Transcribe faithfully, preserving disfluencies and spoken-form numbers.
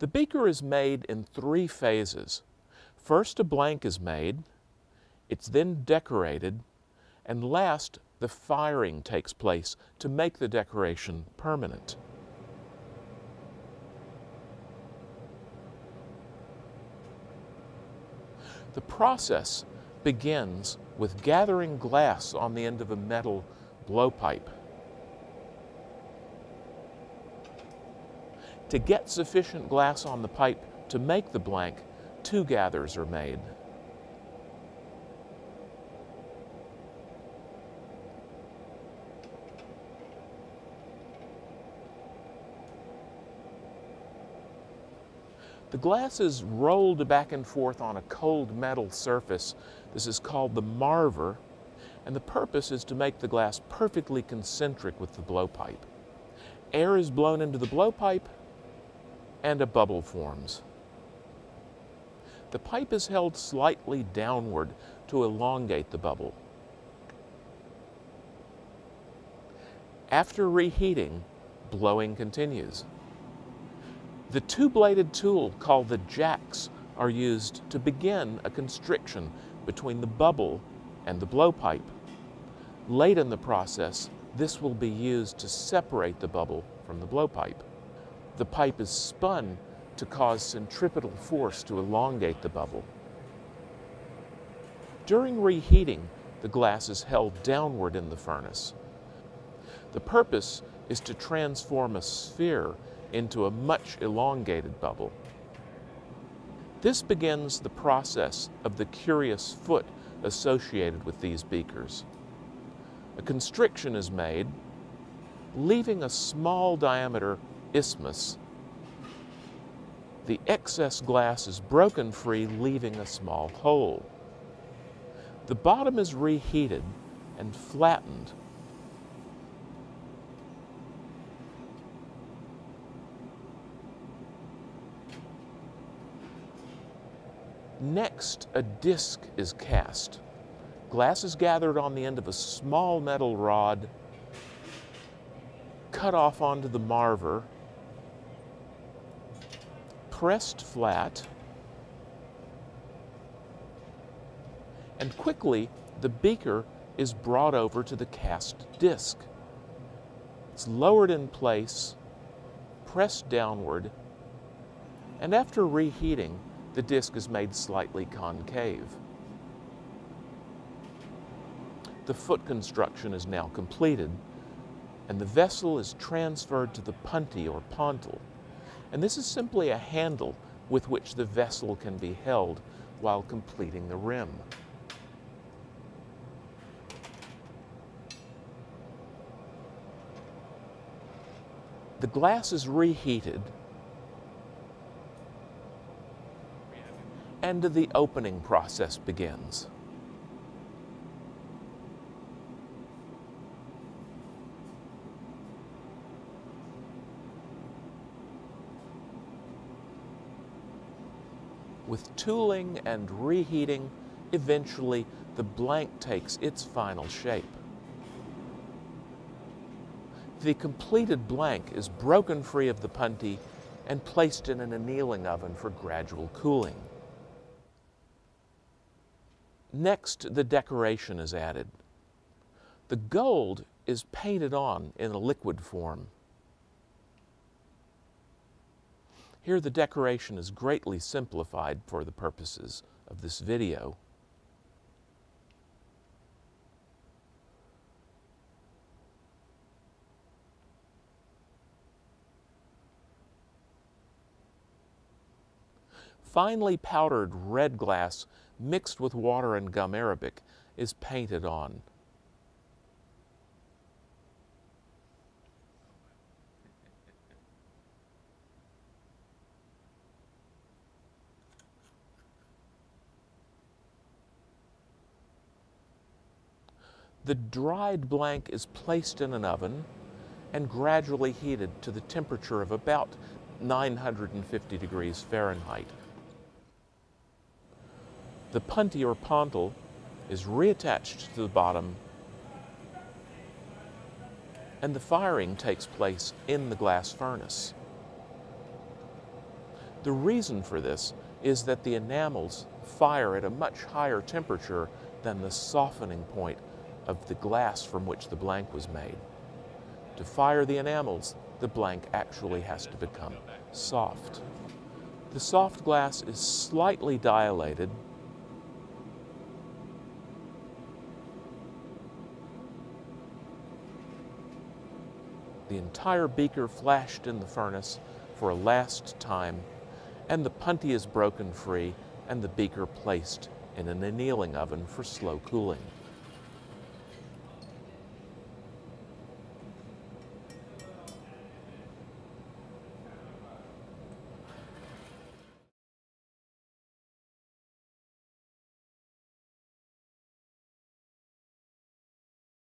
The beaker is made in three phases. First, a blank is made, it's then decorated, and last, the firing takes place to make the decoration permanent. The process begins with gathering glass on the end of a metal blowpipe. To get sufficient glass on the pipe to make the blank, two gathers are made. The glass is rolled back and forth on a cold metal surface. This is called the marver, and the purpose is to make the glass perfectly concentric with the blowpipe. Air is blown into the blowpipe, and a bubble forms. The pipe is held slightly downward to elongate the bubble. After reheating, blowing continues. The two-bladed tool called the jacks are used to begin a constriction between the bubble and the blowpipe. Late in the process, this will be used to separate the bubble from the blowpipe. The pipe is spun to cause centripetal force to elongate the bubble. During reheating, the glass is held downward in the furnace. The purpose is to transform a sphere into a much elongated bubble. This begins the process of the curious foot associated with these beakers. A constriction is made, leaving a small diameter isthmus. The excess glass is broken free, leaving a small hole. The bottom is reheated and flattened. Next, a disc is cast. Glass is gathered on the end of a small metal rod, cut off onto the marver, pressed flat, and quickly the beaker is brought over to the cast disc. It's lowered in place, pressed downward, and after reheating, the disc is made slightly concave. The foot construction is now completed, and the vessel is transferred to the punty or pontal. And this is simply a handle with which the vessel can be held while completing the rim. The glass is reheated, and the opening process begins. With tooling and reheating, eventually the blank takes its final shape. The completed blank is broken free of the punty and placed in an annealing oven for gradual cooling. Next, the decoration is added. The gold is painted on in a liquid form. Here the decoration is greatly simplified for the purposes of this video. Finely powdered red glass mixed with water and gum arabic is painted on. The dried blank is placed in an oven and gradually heated to the temperature of about nine hundred fifty degrees Fahrenheit. The punty or pontal is reattached to the bottom, and the firing takes place in the glass furnace. The reason for this is that the enamels fire at a much higher temperature than the softening point of the glass from which the blank was made. To fire the enamels, the blank actually has to become soft. The soft glass is slightly dilated . The entire beaker flashed in the furnace for a last time, and the punty is broken free and the beaker placed in an annealing oven for slow cooling.